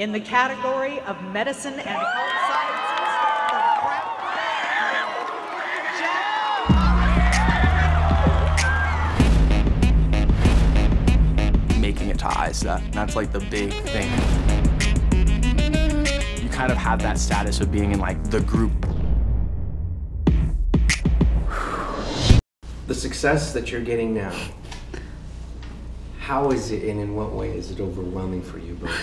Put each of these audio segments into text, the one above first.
in the category of medicine and health sciences from Pratt, Jeff. Making it to ISA, that's like the big thing. You kind of have that status of being in like the group. The success that you're getting now, how is it, and in what way is it overwhelming for you both?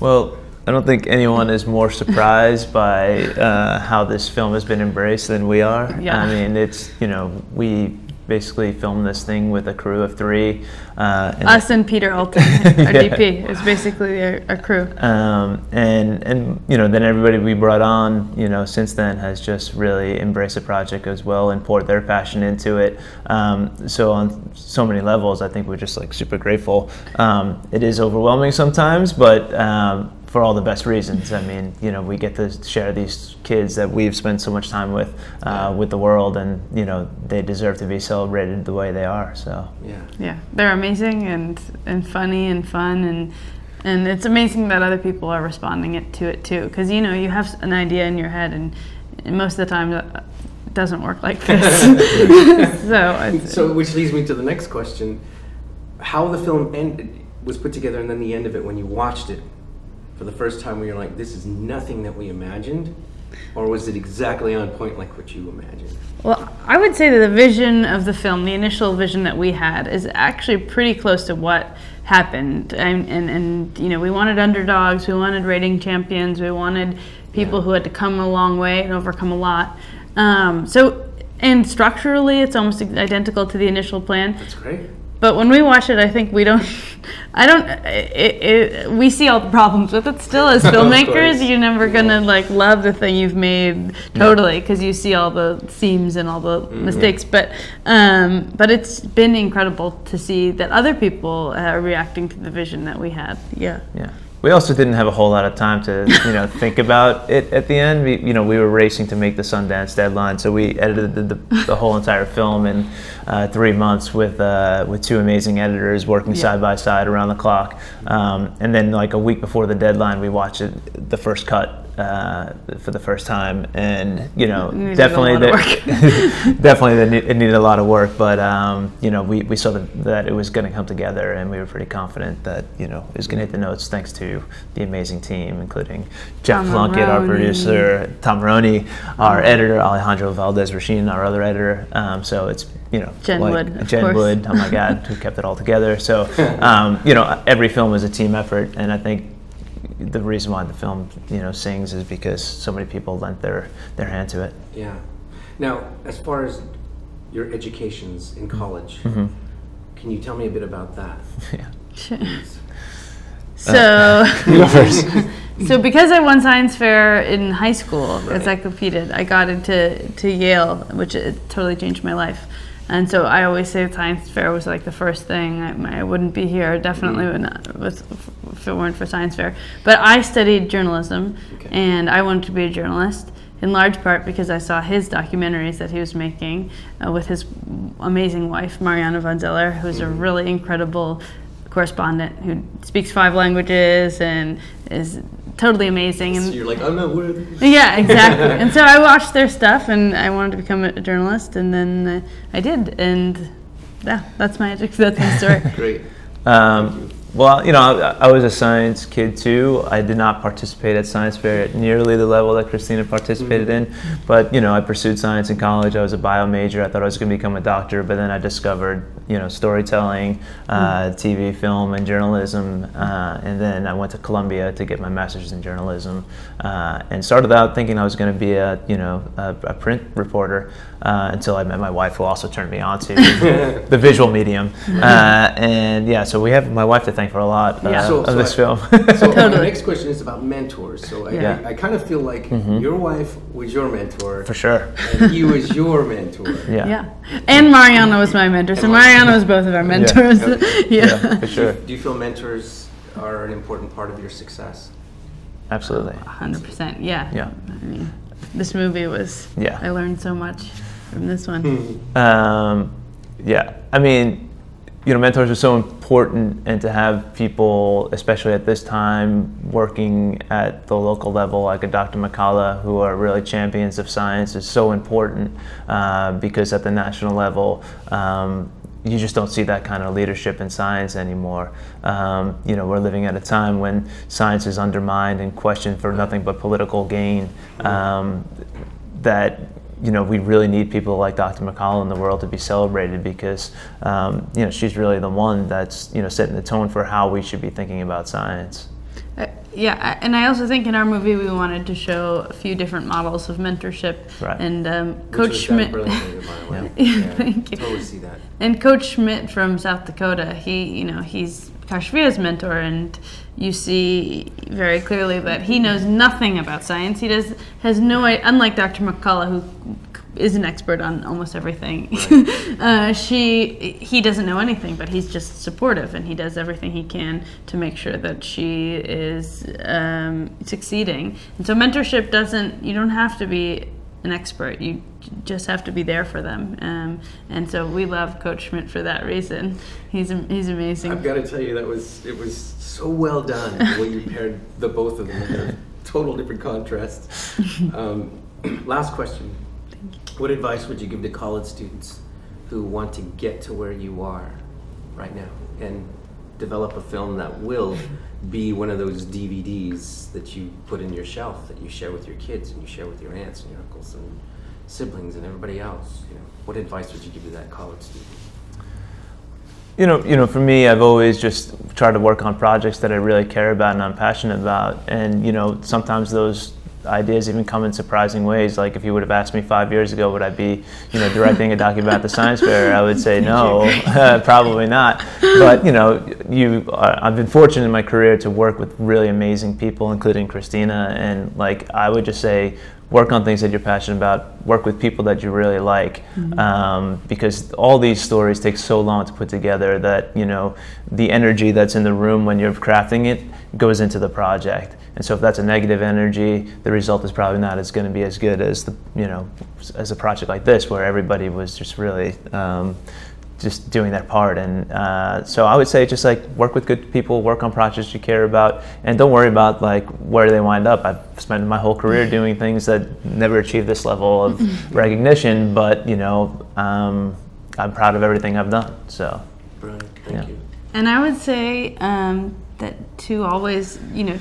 Well, I don't think anyone is more surprised by how this film has been embraced than we are. Yeah. I mean, it's, you know, we basically filmed this thing with a crew of three. Us and Peter Alton, our yeah. DP, is basically our crew. And you know, then everybody we brought on, you know, since then has just really embraced the project as well and poured their passion into it. So on so many levels, I think we're just like super grateful. It is overwhelming sometimes, but for all the best reasons. I mean, you know, we get to share these kids that we've spent so much time with the world, and you know, they deserve to be celebrated the way they are. So yeah, they're amazing and funny and fun, and it's amazing that other people are responding to it too, because you know, you have an idea in your head, and most of the time it doesn't work like this. so which leads me to the next question: how the film ended, was put together, and then the end of it when you watched it for the first time, we were like, this is nothing that we imagined? Or was it exactly on point like what you imagined? Well, I would say that the vision of the film, the initial vision that we had, is actually pretty close to what happened. And you know, we wanted underdogs, we wanted reigning champions, we wanted people who had to come a long way and overcome a lot. And structurally, it's almost identical to the initial plan. That's great. But when we watch it, I think we see all the problems with it still as filmmakers. You're never gonna like love the thing you've made totally, because you see all the seams and all the mistakes. But it's been incredible to see that other people are reacting to the vision that we had. Yeah. Yeah. We also didn't have a whole lot of time to, you know, think about it at the end. We, you know, we were racing to make the Sundance deadline, so we edited the whole entire film in 3 months with two amazing editors working side by side around the clock. And then, like a week before the deadline, we watched it, the first cut for the first time, and you know, it needed a lot of work. But you know, we saw that it was going to come together, and we were pretty confident that, you know, it was going to hit the notes, thanks to the amazing team, including Jeff Blunkett, our producer, Tom Roney, our editor, Alejandro Valdez Rashin, our other editor. So it's, you know, Jen Wood, oh my God, who kept it all together. So you know, every film was a team effort, and I think the reason why the film, you know, sings is because so many people lent their hand to it. Yeah. Now, as far as your educations in college, can you tell me a bit about that? Yeah. Sure. So because I won science fair in high school, as I competed, I got into Yale, which it totally changed my life. And so I always say science fair was like the first thing. I wouldn't be here, definitely if it weren't for science fair. But I studied journalism, and I wanted to be a journalist, in large part because I saw his documentaries that he was making with his amazing wife, Mariana Vanderbilt, who's a really incredible correspondent who speaks 5 languages and is totally amazing. And so you're like, I'm not worried. Yeah, exactly. And so I watched their stuff, and I wanted to become a journalist, and then I did. And yeah, that's my story. Great. Well, you know, I was a science kid too. I did not participate at science fair at nearly the level that Christina participated in, but you know, I pursued science in college. I was a bio major. I thought I was going to become a doctor, but then I discovered, you know, storytelling, TV, film, and journalism, and then I went to Columbia to get my master's in journalism, and started out thinking I was going to be a print reporter, until I met my wife, who also turned me on to the visual medium, and yeah, so we have my wife to thank for a lot of this film. So the next question is about mentors. So I kind of feel like your wife was your mentor. For sure. And he was your mentor. Yeah. And Mariana was my mentor. So Mariana was both of our mentors. Yeah. Yeah, for sure. Do you feel mentors are an important part of your success? Absolutely. 100%. Yeah. Yeah. I mean, this movie was. Yeah. I learned so much from this one. Yeah. I mean, you know, mentors are so important. important, and to have people, especially at this time, working at the local level like a Dr. McCalla, who are really champions of science, is so important because at the national level, you just don't see that kind of leadership in science anymore. You know, we're living at a time when science is undermined and questioned for nothing but political gain. That, you know, we really need people like Dr. McCullough in the world to be celebrated, because, you know, she's really the one that's, you know, setting the tone for how we should be thinking about science. Yeah, and I also think in our movie we wanted to show a few different models of mentorship. Right. And Coach Schmidt. Yeah, thank you. Totally see that. And Coach Schmidt from South Dakota, he, you know, he's Kashfia's mentor, and you see very clearly that he knows nothing about science. He has no idea, unlike Dr. McCullough, who is an expert on almost everything. Right. He doesn't know anything, but he's just supportive, and he does everything he can to make sure that she is succeeding. And so mentorship doesn't, you don't have to be an expert, you just have to be there for them. And so we love Coach Schmidt for that reason. He's amazing. I've got to tell you, it was so well done when you paired the both of them. They're total different contrasts. Last question. What advice would you give to college students who want to get to where you are right now and develop a film that will be one of those DVDs that you put in your shelf that you share with your kids and you share with your aunts and your uncles and siblings and everybody else? You know, what advice would you give to that college student? You know, for me, I've always just tried to work on projects that I really care about and I'm passionate about, and you know, sometimes those ideas even come in surprising ways. Like if you would have asked me 5 years ago, would I be, you know, directing a docu about the science fair? I would say no, probably not. But you know, I've been fortunate in my career to work with really amazing people, including Christina. And like, I would just say, work on things that you're passionate about. Work with people that you really like, because all these stories take so long to put together that, you know, the energy that's in the room when you're crafting it goes into the project. And so if that's a negative energy, the result is probably not as going to be as good as the, you know, as a project like this where everybody was just really just doing their part. And so I would say just like work with good people, work on projects you care about, and don't worry about like where they wind up. I've spent my whole career doing things that never achieved this level of recognition, but you know, I'm proud of everything I've done. So, brilliant. Thank you. And I would say that to always, you know,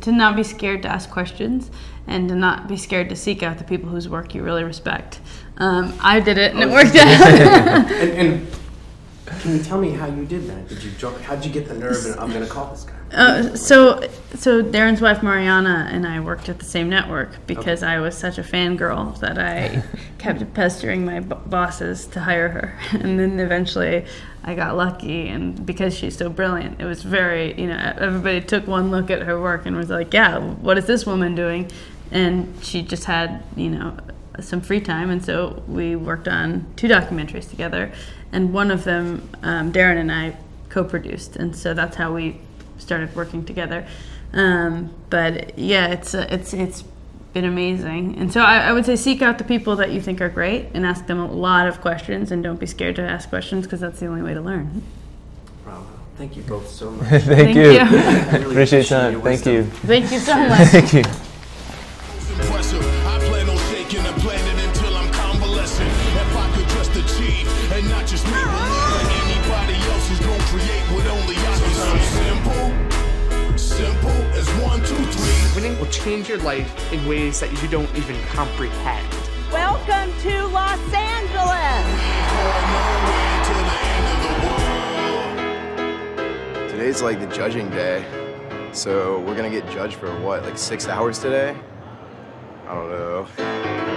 to not be scared to ask questions, and to not be scared to seek out the people whose work you really respect. I did it, and it worked out. And can you tell me how you did that? How'd you get the nerve? And I'm going to call this guy. So Darren's wife Mariana and I worked at the same network because I was such a fangirl that I kept pestering my bosses to hire her, and then eventually I got lucky, and because she's so brilliant, it was very, you know, everybody took one look at her work and was like, yeah, what is this woman doing? And she just had, you know, some free time, and so we worked on two documentaries together, and one of them Darren and I co-produced, and so that's how we started working together. But yeah, it's been amazing. And so I would say seek out the people that you think are great and ask them a lot of questions, and don't be scared to ask questions because that's the only way to learn. Wow. Thank you both so much. Thank you. I really appreciate your time. Thank you. Thank you so much. Thank you. Winning will change your life in ways that you don't even comprehend. Welcome to Los Angeles! Today's like the judging day, so we're gonna get judged for what, like 6 hours today? I don't know.